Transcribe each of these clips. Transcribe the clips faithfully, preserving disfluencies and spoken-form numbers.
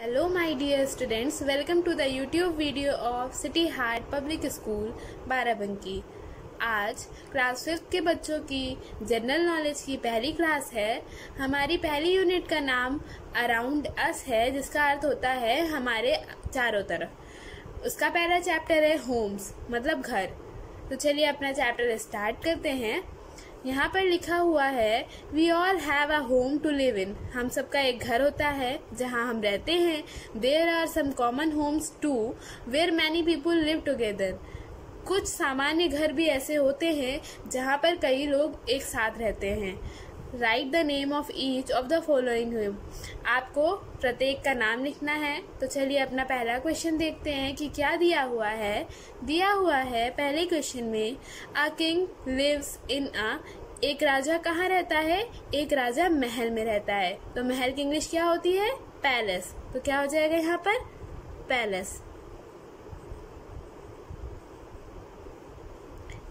Hello my dear students, welcome to the YouTube video of City Heart Public School, Barabanki. आज class fifth के बच्चों की general knowledge की पहली क्लास है। हमारी पहली यूनिट का नाम अराउंड अस है, जिसका अर्थ होता है हमारे चारों तरफ। उसका पहला चैप्टर है होम्स, मतलब घर। तो चलिए अपना चैप्टर स्टार्ट करते हैं। यहाँ पर लिखा हुआ है we all have a home to live in. हम सबका एक घर होता है जहाँ हम रहते हैं। There are some common homes to where many people live together. कुछ सामान्य घर भी ऐसे होते हैं जहाँ पर कई लोग एक साथ रहते हैं। Write the name of each of the following home. आपको प्रत्येक का नाम लिखना है। तो चलिए अपना पहला क्वेश्चन देखते हैं कि क्या दिया हुआ है। दिया हुआ है पहले क्वेश्चन में a king lives in a. एक राजा कहाँ रहता है? एक राजा महल में रहता है। तो महल की इंग्लिश क्या होती है? पैलेस। तो क्या हो जाएगा यहाँ पर? पैलेस।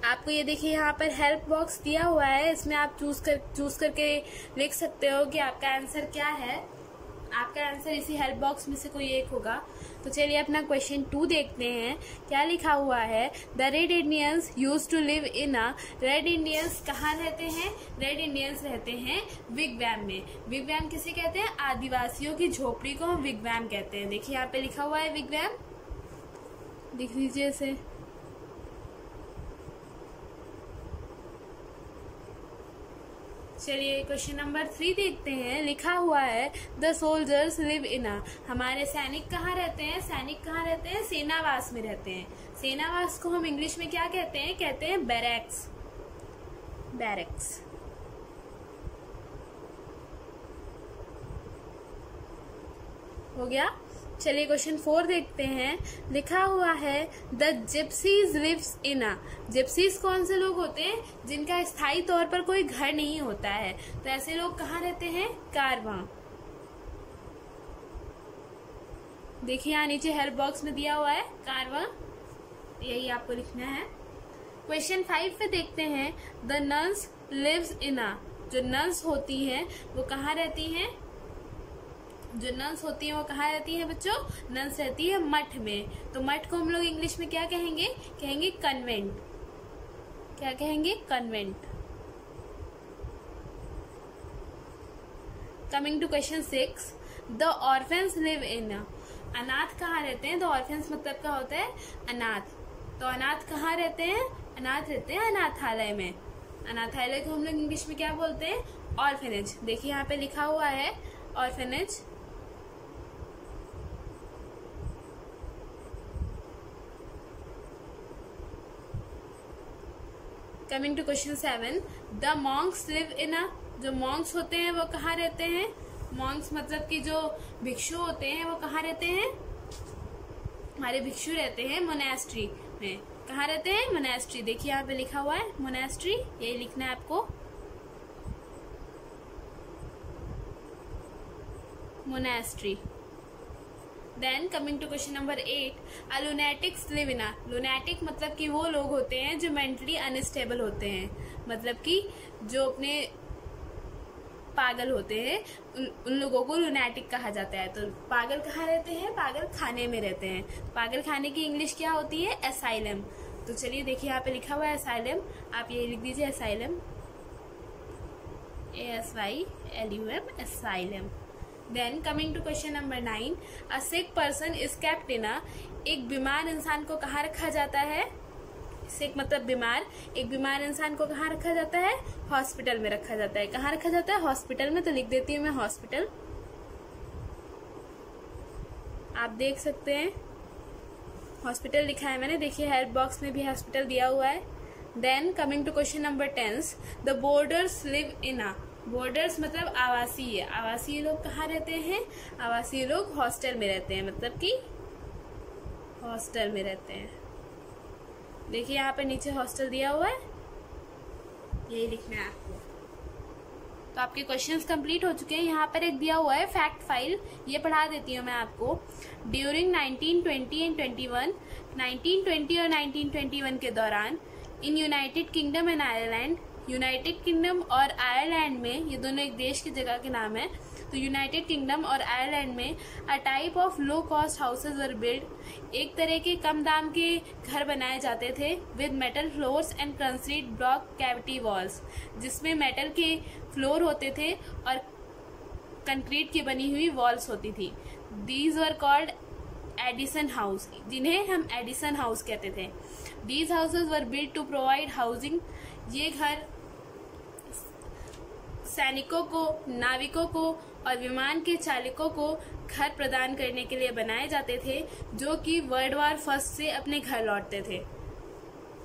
आपको ये देखिए यहाँ पर हेल्प बॉक्स दिया हुआ है। इसमें आप चूज कर चूज करके लिख सकते हो कि आपका आंसर क्या है। आपका आंसर इसी हेल्प बॉक्स में से कोई एक होगा। तो चलिए अपना क्वेश्चन टू देखते हैं। क्या लिखा हुआ है? The red Indians use to live in a. Red Indians कहाँ रहते हैं? रेड इंडियंस रहते हैं विगवैम में। विगवैम किसे कहते हैं? आदिवासियों की झोपड़ी को हम विगवैम कहते हैं। देखिए यहाँ पे लिखा हुआ है विगवैम, दिख लीजिए इसे। चलिए क्वेश्चन नंबर थ्री देखते हैं। लिखा हुआ है the soldiers live in a. हमारे सैनिक कहाँ रहते हैं? सैनिक कहाँ रहते हैं? सेनावास में रहते हैं। सेनावास को हम इंग्लिश में क्या कहते हैं? कहते हैं बैरक्स। बैरक्स। हो गया। चलिए क्वेश्चन फोर देखते हैं। लिखा हुआ है the gypsies lives in a. Gypsies कौन से लोग होते हैं? जिनका स्थायी तौर पर कोई घर नहीं होता है। तो ऐसे लोग कहाँ रहते हैं? कारवां। देखिए यहाँ नीचे हेल्प बॉक्स में दिया हुआ है कारवां, यही आपको लिखना है। क्वेश्चन फाइव पे देखते हैं the nuns lives in a. जो नन्स होती हैं वो कहाँ रहती हैं? जो नंस होती है वो कहाँ रहती है बच्चों? नंस रहती है मठ में। तो मठ को हम लोग इंग्लिश में क्या कहेंगे? कहेंगे कन्वेंट। क्या कहेंगे? Convent. Coming to question six, the orphans live in. अनाथ कहाँ रहते हैं? द ऑर्फेंस मतलब क्या होता है? अनाथ। तो अनाथ कहाँ रहते हैं? अनाथ रहते हैं अनाथालय में। अनाथालय को हम लोग इंग्लिश में क्या बोलते हैं? ऑर्फेनेज। देखिए यहाँ पे लिखा हुआ है orphanage. Coming to question seven, the monks live in a. जो मॉन्क्स होते हैं वो कहाँ रहते हैं? मॉन्क्स मतलब कि जो भिक्षु होते हैं वो कहाँ रहते हैं? हमारे भिक्षु रहते हैं मोनेस्ट्री में। कहाँ रहते हैं? मोनेस्ट्री। देखिए यहाँ पे लिखा हुआ है मोनेस्ट्री, यही लिखना है आपको, monastery. Then coming to question number eight, a lunatics live in a. Lunatic मतलब कि वो लोग होते हैं जो मेंटली अनस्टेबल होते हैं, मतलब कि जो अपने पागल होते हैं उन, उन लोगों को लुनेटिक कहा जाता है। तो पागल कहाँ रहते हैं? पागल खाने में रहते हैं। पागल खाने की इंग्लिश क्या होती है? एसाइलम। तो चलिए देखिए यहाँ पे लिखा हुआ है एसाइलम, आप ये लिख दीजिए asylum, A S Y L U M, asylum. Then coming to question number nine, a sick person is kept in a. एक बीमार इंसान को कहाँ रखा जाता है? सिक मतलब बीमार। एक बीमार इंसान को कहाँ रखा जाता है? हॉस्पिटल में रखा जाता है। कहाँ रखा जाता है? हॉस्पिटल में। तो लिख देती हूँ मैं हॉस्पिटल, आप देख सकते हैं हॉस्पिटल लिखा है मैंने। देखिए हेल्प बॉक्स में भी हॉस्पिटल दिया हुआ है। Then coming to question number tens, the boarders live in a. Boarders मतलब आवासीय। आवासीय लोग कहाँ रहते हैं? आवासीय लोग हॉस्टल में रहते हैं, मतलब कि हॉस्टल में रहते हैं। देखिए यहाँ पे नीचे हॉस्टल दिया हुआ है, यही लिखना है आपको। तो आपके क्वेश्चंस कंप्लीट हो चुके हैं। यहाँ पर एक दिया हुआ है फैक्ट फाइल, ये पढ़ा देती हूँ मैं आपको। During nineteen twenty and twenty one, nineteen twenty और नाइनटीन ट्वेंटी वन के दौरान, in United Kingdom and Ireland, United Kingdom और आयरलैंड में, ये दोनों एक देश की जगह के नाम है, तो यूनाइटेड किंगडम और आयरलैंड में a type of low cost houses were build, एक तरह के कम दाम के घर बनाए जाते थे, with metal floors and concrete block cavity walls, जिसमें मेटल के फ्लोर होते थे और कंक्रीट की बनी हुई वॉल्स होती थी। These were called Edison house, जिन्हें हम एडिसन हाउस कहते थे। These houses were build to provide housing, ये घर सैनिकों को, नाविकों को और विमान के चालकों को घर प्रदान करने के लिए बनाए जाते थे, जो कि वर्ल्ड वॉर फर्स्ट से अपने घर लौटते थे।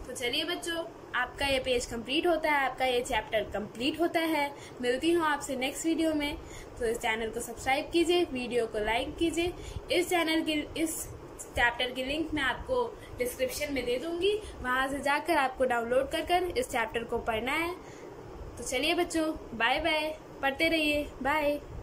तो चलिए बच्चों, आपका ये पेज कंप्लीट होता है, आपका ये चैप्टर कंप्लीट होता है। मिलती हूँ आपसे नेक्स्ट वीडियो में। तो इस चैनल को सब्सक्राइब कीजिए, वीडियो को लाइक कीजिए। इस चैनल के इस चैप्टर की लिंक मैं आपको डिस्क्रिप्शन में दे दूँगी, वहाँ से जाकर आपको डाउनलोड कर कर इस चैप्टर को पढ़ना है। तो चलिए बच्चों, बाय बाय, पढ़ते रहिए, बाय।